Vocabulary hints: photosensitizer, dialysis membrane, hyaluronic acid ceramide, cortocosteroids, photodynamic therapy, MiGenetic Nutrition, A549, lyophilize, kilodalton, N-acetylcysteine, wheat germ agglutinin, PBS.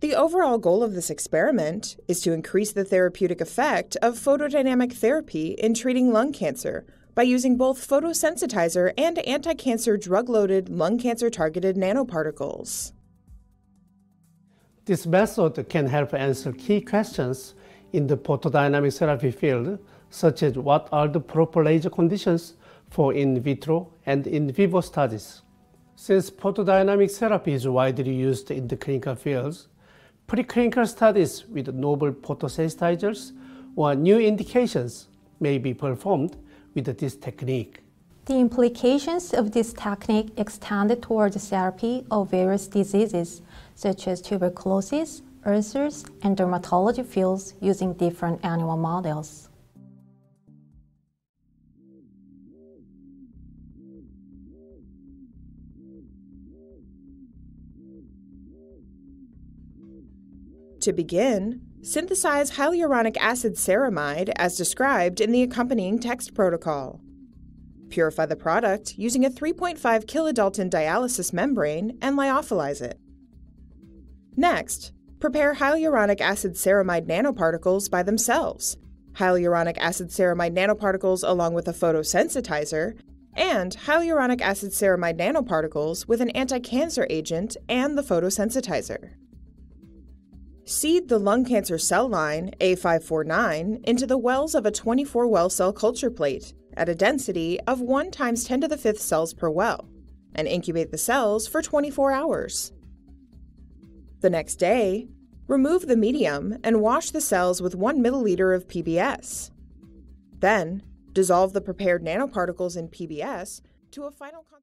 The overall goal of this experiment is to increase the therapeutic effect of photodynamic therapy in treating lung cancer by using both photosensitizer and anti-cancer drug-loaded lung cancer-targeted nanoparticles. This method can help answer key questions in the photodynamic therapy field, such as what are the proper laser conditions for in vitro and in vivo studies. Since photodynamic therapy is widely used in the clinical fields, preclinical studies with novel photosensitizers or new indications may be performed with this technique. The implications of this technique extend towards therapy of various diseases, such as tuberculosis, ulcers, and dermatology fields using different animal models. To begin, synthesize hyaluronic acid ceramide as described in the accompanying text protocol. Purify the product using a 3.5 kilodalton dialysis membrane and lyophilize it. Next, prepare hyaluronic acid ceramide nanoparticles by themselves, hyaluronic acid ceramide nanoparticles along with a photosensitizer, and hyaluronic acid ceramide nanoparticles with an anti-cancer agent and the photosensitizer. Seed the lung cancer cell line, A549, into the wells of a 24-well cell culture plate at a density of 1 × 10⁵ cells per well, and incubate the cells for 24 hours. The next day, remove the medium and wash the cells with 1 milliliter of PBS. Then, dissolve the prepared nanoparticles in PBS to a final concentration.